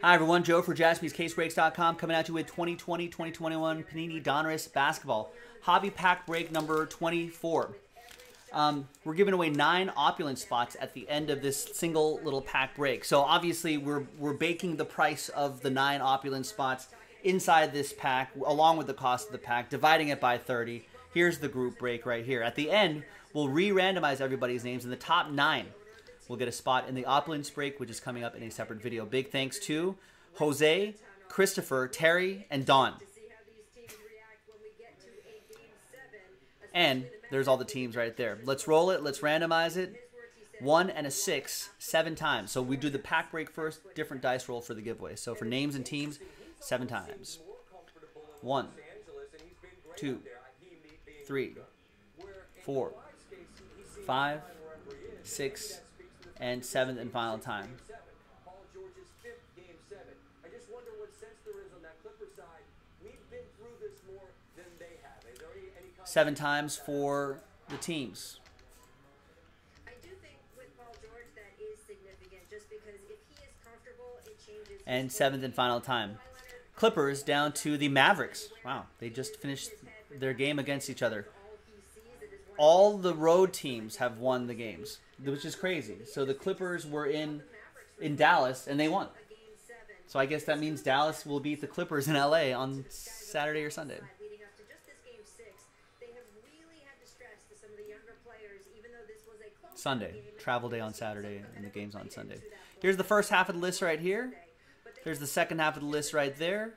Hi everyone, Joe for JaspysCaseBreaks.com coming at you with 2020-2021 Panini Donruss Basketball Hobby Pack Break number 24. We're giving away 9 opulent spots at the end of this single little pack break. So obviously we're baking the price of the 9 opulent spots inside this pack along with the cost of the pack, dividing it by 30. Here's the group break right here. At the end, we'll re-randomize everybody's names in the top 9. We'll get a spot in the opulence break, which is coming up in a separate video. Big thanks to Jose, Christopher, Terry, and Don. And there's all the teams right there. Let's roll it. Let's randomize it. 1 and a 6, 7 times. So we do the pack break first, different dice roll for the giveaway. So for names and teams, 7 times. 1, 2, 3, 4, 5, 6, and 7th and final time. Paul George's 5th Game 7. I just wonder what sense there is on that Clipper side. We've been through this more than they have. Is there any 7 times for the teams. I do think with Paul George that is significant just because if he is comfortable, it changes. And 7th and final time. Clippers down to the Mavericks. Wow, they just finished their game against each other. All the road teams have won the games, which is crazy. So the Clippers were in Dallas, and they won. So I guess that means Dallas will beat the Clippers in LA on Saturday or Sunday. Leading up to just this Game 6, they have really had to stress to some of the younger players, even though this was a close Sunday travel day on Saturday, and the game's on Sunday. Here's the first half of the list right here. There's the second half of the list right there.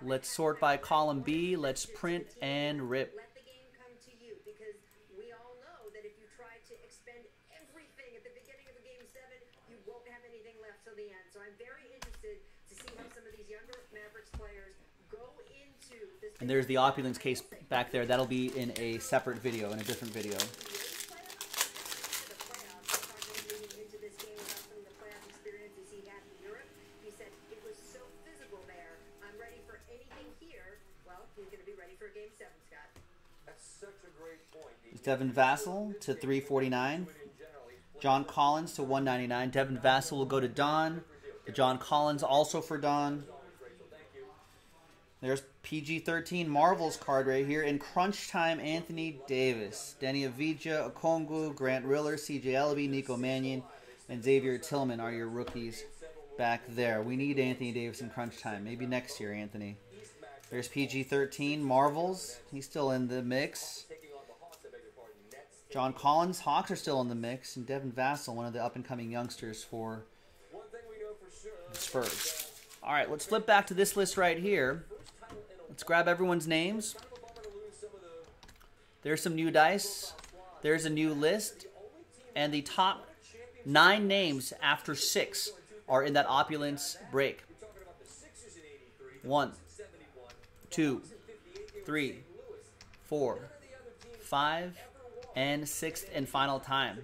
Let's sort by column B. Let's print and rip. Let the game come to you because we all know that if you try to expend everything at the beginning of Game 7, you won't have anything left till the end. So I'm very interested to see how some of these younger Mavericks players go into this. And there's the opulence case back there. That'll be in a separate video, in a different video. Devin Vassell to 349. John Collins to 199. Devin Vassell will go to Don. John Collins also for Don. There's PG-13 Marvel's card right here. In crunch time, Anthony Davis, Danny Avija, Okongwu, Grant Riller, CJ Ellaby, Nico Mannion, and Xavier Tillman are your rookies back there. We need Anthony Davis in crunch time. Maybe next year, Anthony. There's PG-13 Marvel's. He's still in the mix. John Collins, Hawks are still in the mix, and Devin Vassell, one of the up-and-coming youngsters for the Spurs. All right, let's flip back to this list right here. Let's grab everyone's names. There's some new dice. There's a new list, and the top 9 names after 6 are in that opulence break. 1, 2, 3, 4, 5, and 6th and final time.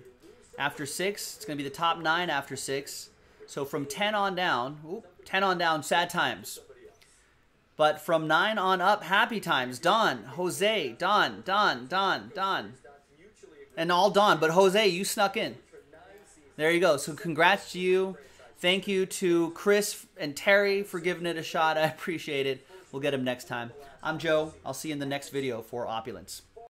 After 6, it's going to be the top 9 after 6. So from 10 on down, sad times. But from 9 on up, happy times. Don, Jose, Don. And all Don, but Jose, you snuck in. There you go. So congrats to you. Thank you to Chris and Terry for giving it a shot. I appreciate it. We'll get them next time. I'm Joe. I'll see you in the next video for opulence.